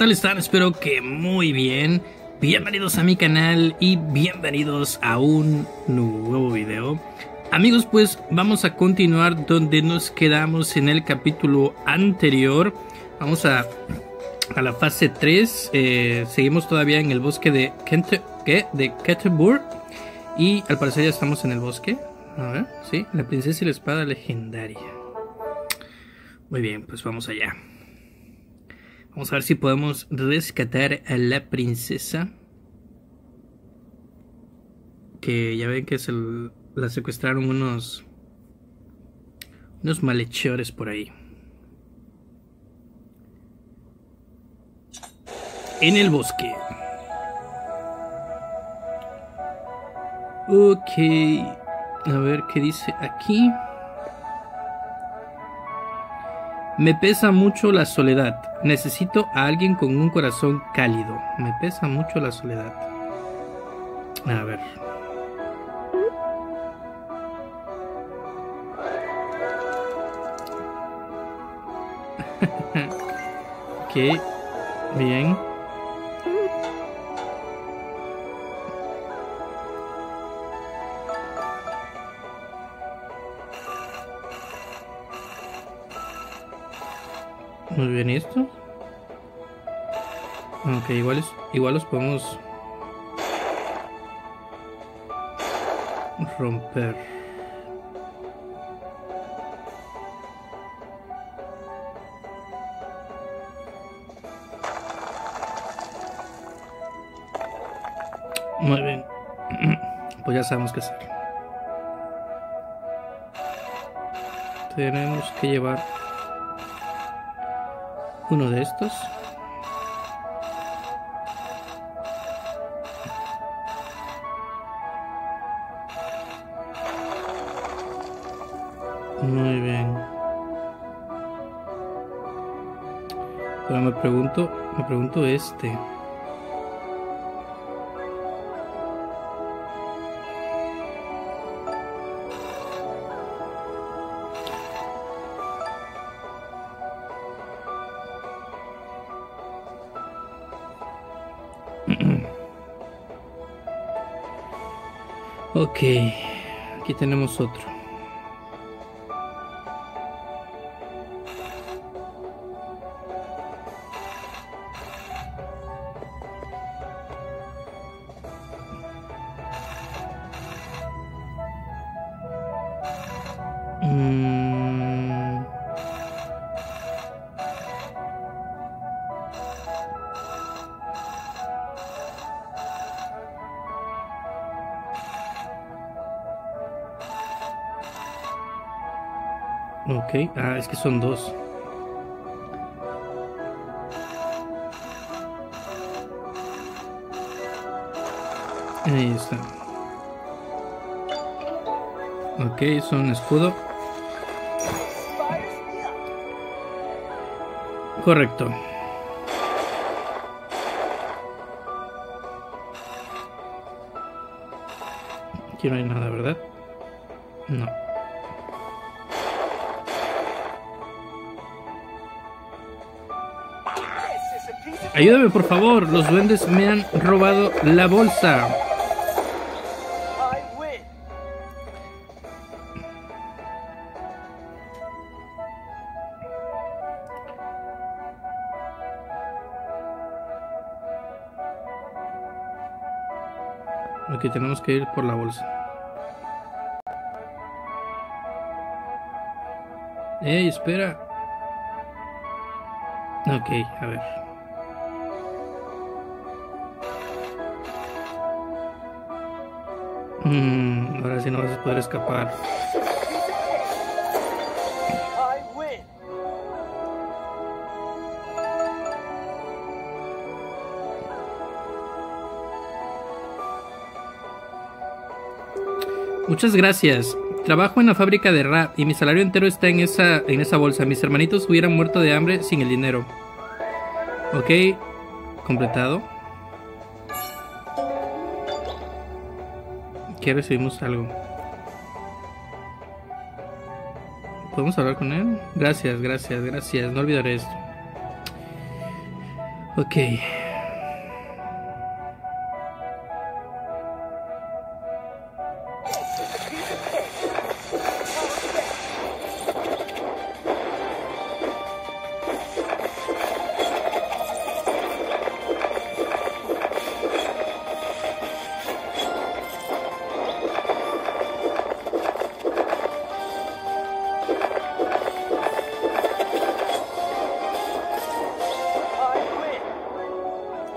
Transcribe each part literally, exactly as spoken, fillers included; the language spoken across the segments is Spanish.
tal están? Espero que muy bien. Bienvenidos a mi canal y bienvenidos a un nuevo video. Amigos, pues vamos a continuar donde nos quedamos en el capítulo anterior. Vamos a, a la fase tres. Eh, seguimos todavía en el bosque de, Kent, ¿qué? de Ketterburg. Y al parecer ya estamos en el bosque. A ver, sí, la princesa y la espada legendaria. Muy bien, pues vamos allá. Vamos a ver si podemos rescatar a la princesa. Que ya ven que se la secuestraron unos, unos malhechores por ahí. En el bosque. Ok. A ver qué dice aquí. Me pesa mucho la soledad. Necesito a alguien con un corazón cálido. Me pesa mucho la soledad. A ver. Ok. Bien. Muy bien, esto. Ok, igual, es, igual los podemos romper. Muy bien. Pues ya sabemos qué hacer. Tenemos que llevar uno de estos. Muy bien. Pero me pregunto, me pregunto este. Ok, aquí tenemos otro. Mm. Ok, ah, es que son dos. Ahí está. Ok, son escudo. Correcto. Aquí no hay nada, ¿verdad? No. Ayúdame, por favor, los duendes me han robado la bolsa. Ok, tenemos que ir por la bolsa. Ey, espera. Ok, a ver. Mm, ahora sí no vas a poder escapar. Muchas gracias. Trabajo en la fábrica de R A P y mi salario entero está en esa, en esa bolsa. Mis hermanitos hubieran muerto de hambre sin el dinero. Ok, completado. Que recibimos algo. ¿Podemos hablar con él? Gracias, gracias, gracias. No olvidaré esto. Ok.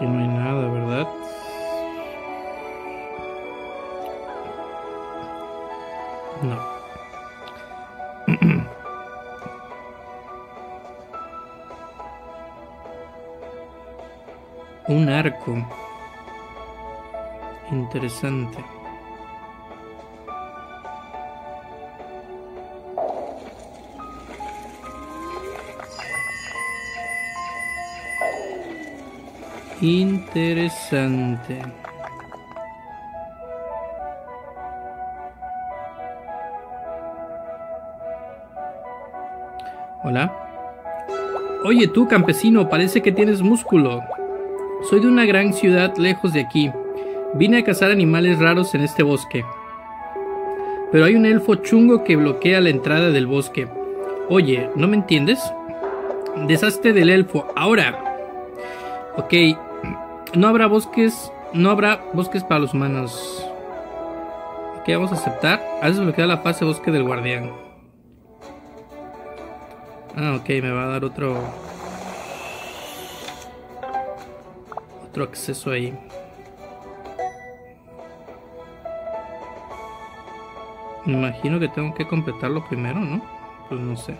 Aquí no hay nada, ¿verdad? No. Un arco. Interesante. Interesante. Hola. Oye tú, campesino, parece que tienes músculo. Soy de una gran ciudad lejos de aquí. Vine a cazar animales raros en este bosque. Pero hay un elfo chungo que bloquea la entrada del bosque. Oye, ¿no me entiendes? Deshazte del elfo, ahora. Ok. No habrá bosques, no habrá bosques para los humanos. Ok, vamos a aceptar. Has desbloqueado la fase bosque del guardián. Ah, ok, me va a dar otro Otro acceso ahí. Me imagino que tengo que completarlo primero, ¿no? Pues no sé.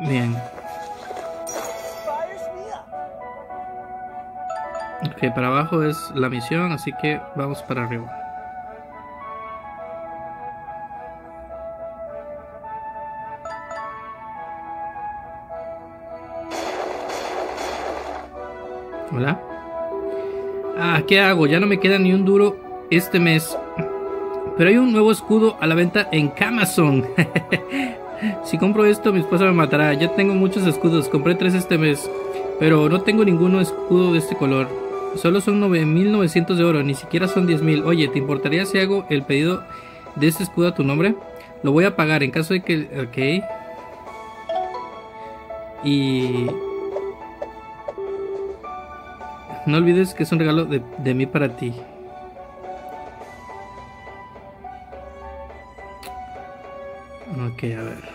Bien. Ok, para abajo es la misión, así que vamos para arriba. Hola. Ah, ¿qué hago? Ya no me queda ni un duro este mes. Pero hay un nuevo escudo a la venta en Amazon. Si compro esto, mi esposa me matará. Ya tengo muchos escudos, compré tres este mes, pero no tengo ninguno escudo de este color. Solo son nueve mil novecientos de oro, ni siquiera son diez mil. Oye, ¿te importaría si hago el pedido de este escudo a tu nombre? Lo voy a pagar en caso de que... Ok. Y... no olvides que es un regalo de, de mí para ti. Ok, a ver.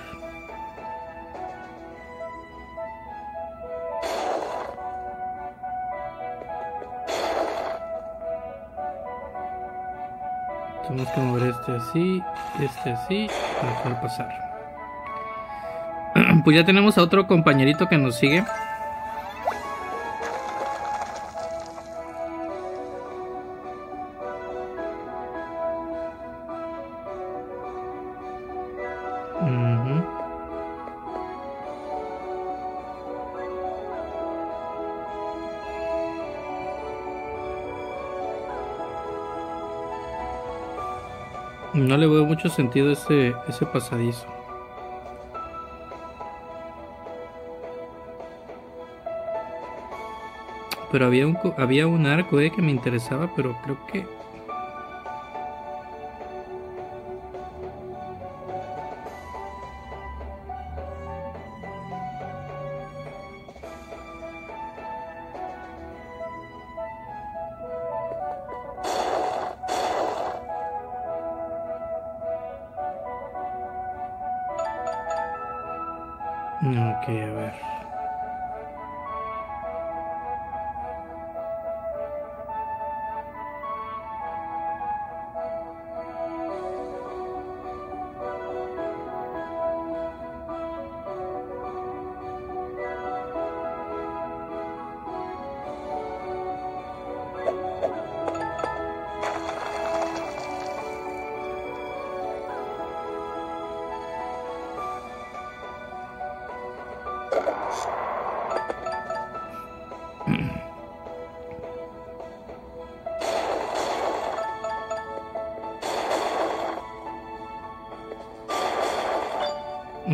Tenemos que mover este así, este así, para poder pasar. Pues ya tenemos a otro compañerito que nos sigue. No le veo mucho sentido a ese, ese pasadizo. Pero había un, había un arco eh, que me interesaba, pero creo que... Ok, a ver.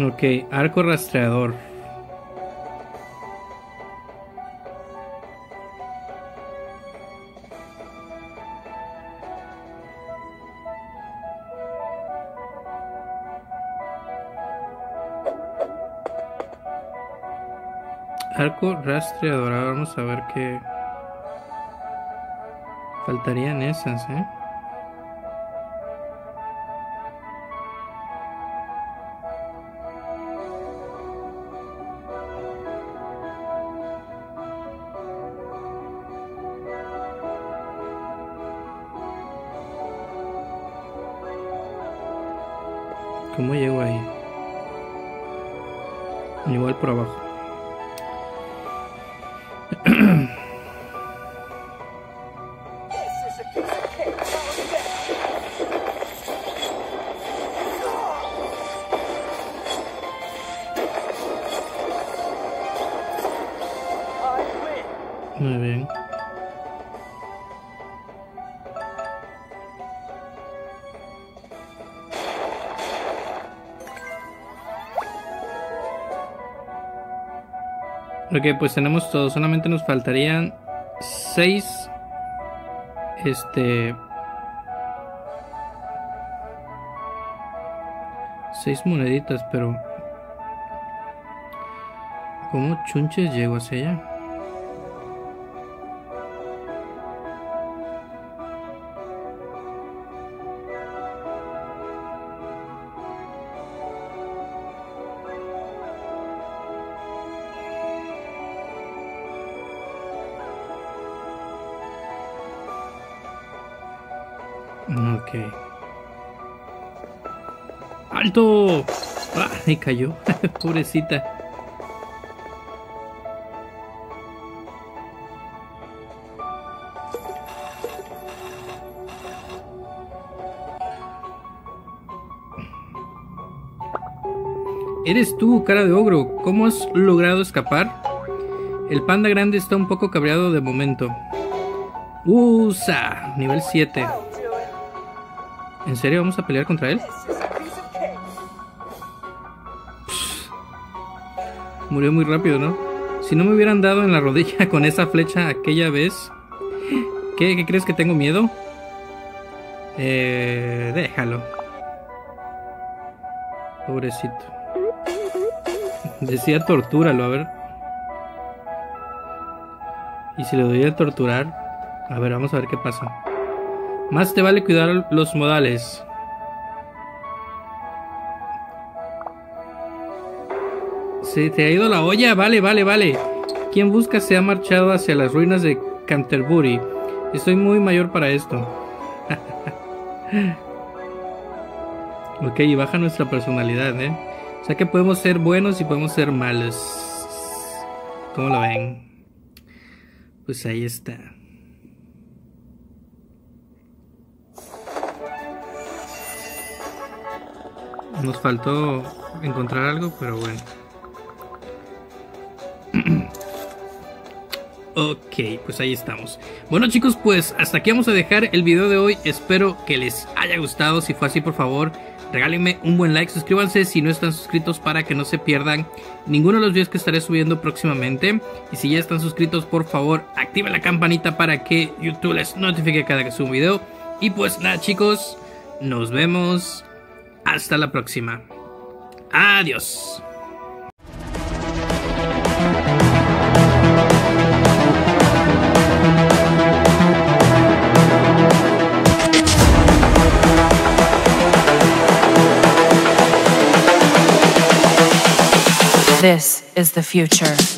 Ok, arco rastreador. Arco rastreador, ahora vamos a ver qué faltarían esas, ¿eh? ¿Cómo llego ahí? Igual por abajo. Muy bien. Ok, pues tenemos todo. Solamente nos faltarían seis. Este. Seis moneditas, pero. ¿Cómo chunches llego hacia allá? Okay. ¡Alto! ¡Ah! Me cayó. Pobrecita. ¿Eres tú, cara de ogro? ¿Cómo has logrado escapar? El panda grande está un poco cabreado de momento. ¡Usa! Nivel siete. ¿En serio vamos a pelear contra él? Pff, murió muy rápido, ¿no? Si no me hubieran dado en la rodilla con esa flecha aquella vez... ¿Qué, qué crees que tengo miedo? Eh, déjalo. Pobrecito. Decía tortúralo, a ver. Y si le doy a torturar... A ver, vamos a ver qué pasa. Más te vale cuidar los modales. Se te ha ido la olla. Vale, vale, vale. Quien busca se ha marchado hacia las ruinas de Canterbury. Estoy muy mayor para esto. Ok, y baja nuestra personalidad, ¿eh? O sea que podemos ser buenos y podemos ser malos. ¿Cómo lo ven? Pues ahí está. Nos faltó encontrar algo, pero bueno. Ok, pues ahí estamos. Bueno chicos, pues hasta aquí vamos a dejar el video de hoy. Espero que les haya gustado. Si fue así, por favor, regálenme un buen like. Suscríbanse si no están suscritos para que no se pierdan ninguno de los videos que estaré subiendo próximamente. Y si ya están suscritos, por favor, activen la campanita para que YouTube les notifique cada que suba un video. Y pues nada chicos, nos vemos. Hasta la próxima. Adiós. This is the future.